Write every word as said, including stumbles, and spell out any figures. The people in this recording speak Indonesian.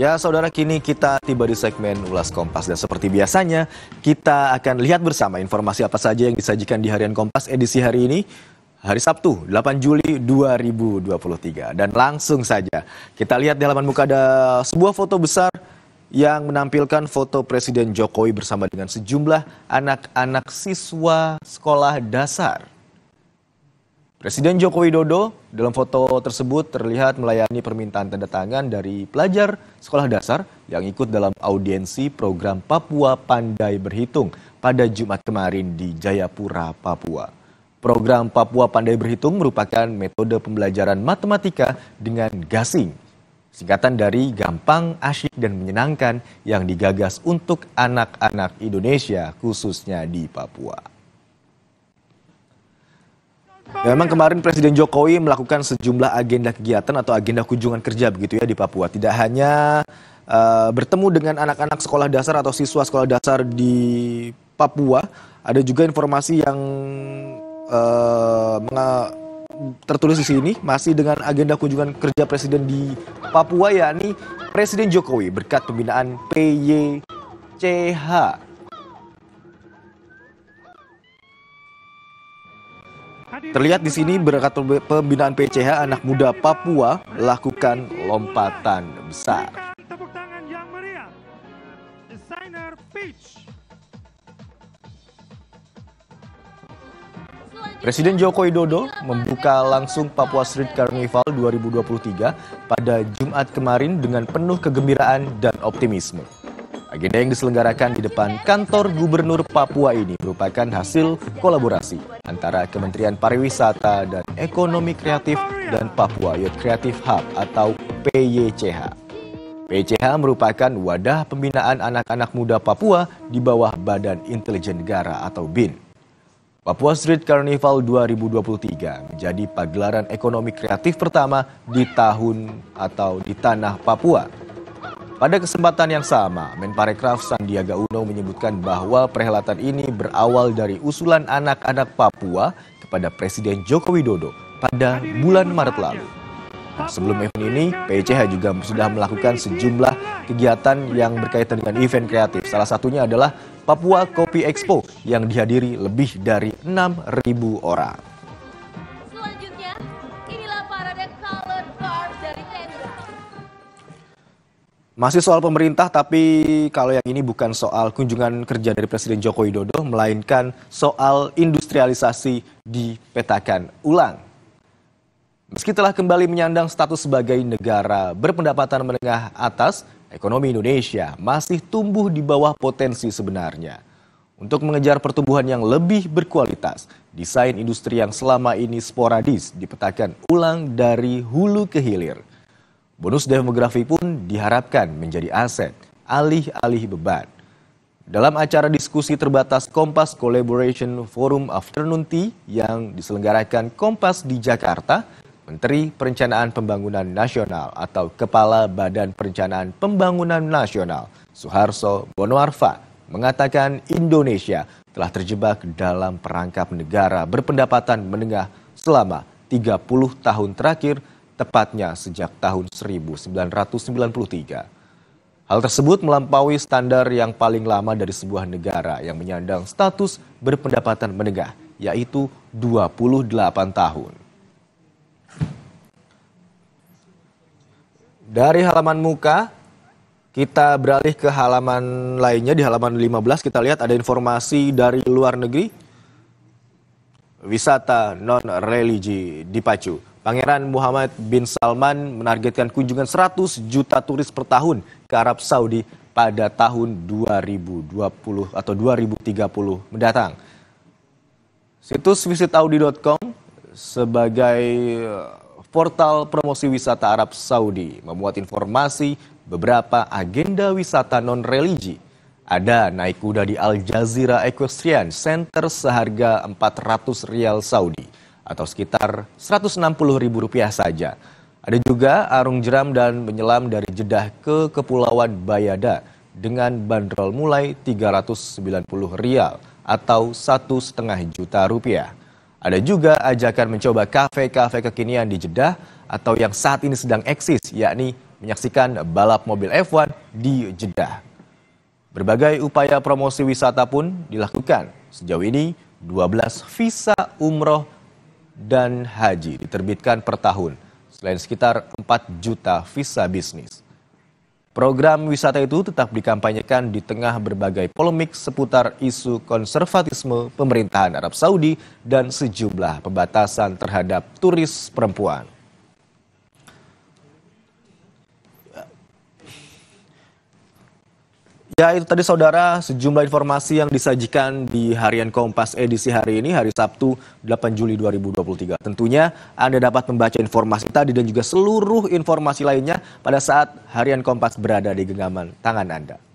Ya saudara, kini kita tiba di segmen Ulas Kompas dan seperti biasanya kita akan lihat bersama informasi apa saja yang disajikan di harian Kompas edisi hari ini, hari Sabtu delapan Juli dua ribu dua puluh tiga. Dan langsung saja kita lihat di halaman muka ada sebuah foto besar yang menampilkan foto Presiden Jokowi bersama dengan sejumlah anak-anak siswa sekolah dasar. Presiden Joko Widodo dalam foto tersebut terlihat melayani permintaan tanda tangan dari pelajar sekolah dasar yang ikut dalam audiensi program Papua Pandai Berhitung pada Jumat kemarin di Jayapura, Papua. Program Papua Pandai Berhitung merupakan metode pembelajaran matematika dengan gasing, singkatan dari gampang, asyik, dan menyenangkan yang digagas untuk anak-anak Indonesia khususnya di Papua. Ya, memang kemarin Presiden Jokowi melakukan sejumlah agenda kegiatan atau agenda kunjungan kerja begitu ya di Papua. Tidak hanya uh, bertemu dengan anak-anak sekolah dasar atau siswa sekolah dasar di Papua, ada juga informasi yang uh, tertulis di sini masih dengan agenda kunjungan kerja Presiden di Papua, yakni Presiden Jokowi berkat pembinaan P Y C H. Terlihat di sini berkat pembinaan P C H, anak muda Papua lakukan lompatan besar. Tepuk tangan yang meriah. Desainer Peach. Presiden Joko Widodo membuka langsung Papua Street Carnival dua ribu dua puluh tiga pada Jumat kemarin dengan penuh kegembiraan dan optimisme. Agenda yang diselenggarakan di depan kantor Gubernur Papua ini merupakan hasil kolaborasi antara Kementerian Pariwisata dan Ekonomi Kreatif dan Papua Youth Creative Hub atau P Y C H. P Y C H merupakan wadah pembinaan anak-anak muda Papua di bawah Badan Intelijen Negara atau B I N. Papua Street Carnival dua ribu dua puluh tiga menjadi pagelaran ekonomi kreatif pertama di tahun atau di tanah Papua. Pada kesempatan yang sama, Menparekraf Sandiaga Uno menyebutkan bahwa perhelatan ini berawal dari usulan anak-anak Papua kepada Presiden Joko Widodo pada bulan Maret lalu. Sebelum event ini, P Y C H juga sudah melakukan sejumlah kegiatan yang berkaitan dengan event kreatif. Salah satunya adalah Papua Kopi Expo yang dihadiri lebih dari enam ribu orang. Masih soal pemerintah, tapi kalau yang ini bukan soal kunjungan kerja dari Presiden Joko Widodo, melainkan soal industrialisasi dipetakan ulang. Meski telah kembali menyandang status sebagai negara berpendapatan menengah atas, ekonomi Indonesia masih tumbuh di bawah potensi sebenarnya. Untuk mengejar pertumbuhan yang lebih berkualitas, desain industri yang selama ini sporadis dipetakan ulang dari hulu ke hilir. Bonus demografi pun diharapkan menjadi aset, alih-alih beban. Dalam acara diskusi terbatas Kompas Collaboration Forum Afternoon Tea yang diselenggarakan Kompas di Jakarta, Menteri Perencanaan Pembangunan Nasional atau Kepala Badan Perencanaan Pembangunan Nasional, Suharso Monoarfa, mengatakan Indonesia telah terjebak dalam perangkap negara berpendapatan menengah selama tiga puluh tahun terakhir, tepatnya sejak tahun seribu sembilan ratus sembilan puluh tiga. Hal tersebut melampaui standar yang paling lama dari sebuah negara yang menyandang status berpendapatan menengah, yaitu dua puluh delapan tahun. Dari halaman muka, kita beralih ke halaman lainnya. Di halaman lima belas kita lihat ada informasi dari luar negeri. Wisata non-religi dipacu. Pangeran Muhammad bin Salman menargetkan kunjungan seratus juta turis per tahun ke Arab Saudi pada tahun dua ribu dua puluh atau dua ribu tiga puluh mendatang. Situs visitaudi titik com sebagai portal promosi wisata Arab Saudi memuat informasi beberapa agenda wisata non-religi. Ada naik kuda di Al Jazira Equestrian Center seharga empat ratus rial Saudi, atau sekitar seratus enam puluh ribu rupiah saja. Ada juga arung jeram dan menyelam dari Jeddah ke Kepulauan Bayada dengan bandrol mulai tiga ratus sembilan puluh rial atau satu setengah juta rupiah. Ada juga ajakan mencoba kafe-kafe kekinian di Jeddah atau yang saat ini sedang eksis, yakni menyaksikan balap mobil F satu di Jeddah. Berbagai upaya promosi wisata pun dilakukan. Sejauh ini, dua belas visa umroh dan haji diterbitkan per tahun, selain sekitar empat juta visa bisnis. Program wisata itu tetap dikampanyekan di tengah berbagai polemik seputar isu konservatisme pemerintahan Arab Saudi dan sejumlah pembatasan terhadap turis perempuan. Ya, itu tadi saudara sejumlah informasi yang disajikan di Harian Kompas edisi hari ini, hari Sabtu delapan Juli dua ribu dua puluh tiga. Tentunya Anda dapat membaca informasi tadi dan juga seluruh informasi lainnya pada saat Harian Kompas berada di genggaman tangan Anda.